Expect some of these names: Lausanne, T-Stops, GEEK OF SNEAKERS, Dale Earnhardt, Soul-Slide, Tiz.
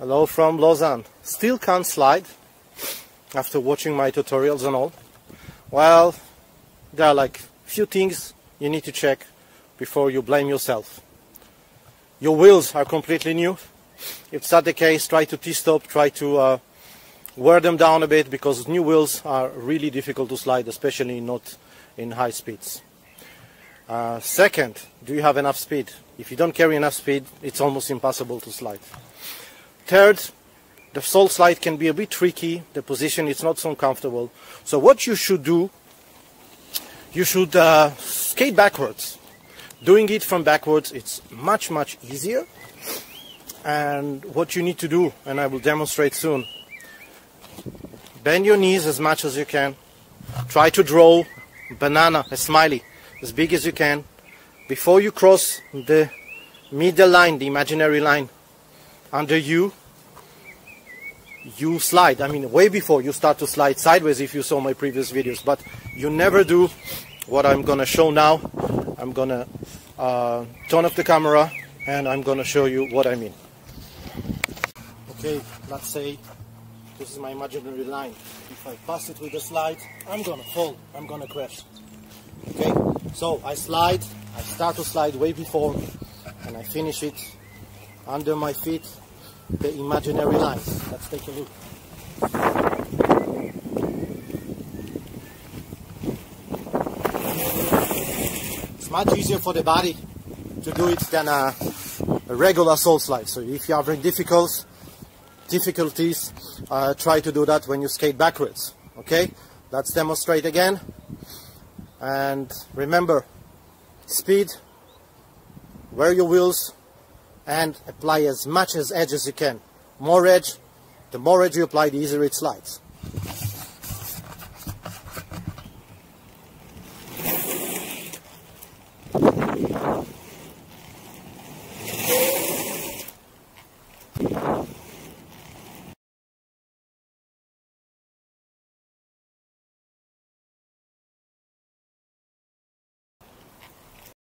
Hello from Lausanne. Still can't slide after watching my tutorials and all. Well, there are like few things you need to check before you blame yourself. Your wheels are completely new. If that's the case, try to T-stop, try to wear them down a bit, because new wheels are really difficult to slide, especially not in high speeds. Second, do you have enough speed? If you don't carry enough speed, it's almost impossible to slide. Third, the Soul-Slide can be a bit tricky. The position is not so comfortable. So what you should do, you should skate backwards. Doing it from backwards, it's much easier. And what you need to do, and I will demonstrate soon, bend your knees as much as you can. Try to draw a banana, a smiley, as big as you can. Before you cross the middle line, the imaginary line under you, you slide. I mean, way before you start to slide sideways, if you saw my previous videos, but you never do what I'm gonna show now. I'm gonna turn off the camera and I'm gonna show you what I mean. Okay, let's say this is my imaginary line. If I pass it with a slide, I'm gonna fall, I'm gonna crash. Okay, so I slide, I start to slide way before, and I finish it under my feet, the imaginary line. Let's take a look. It's much easier for the body to do it than a regular soul slide. So if you have difficulties, try to do that when you skate backwards. Okay, let's demonstrate again. And remember, speed, wear your wheels, and apply as much edge as you can. More edge, the more edge you apply, the easier it slides.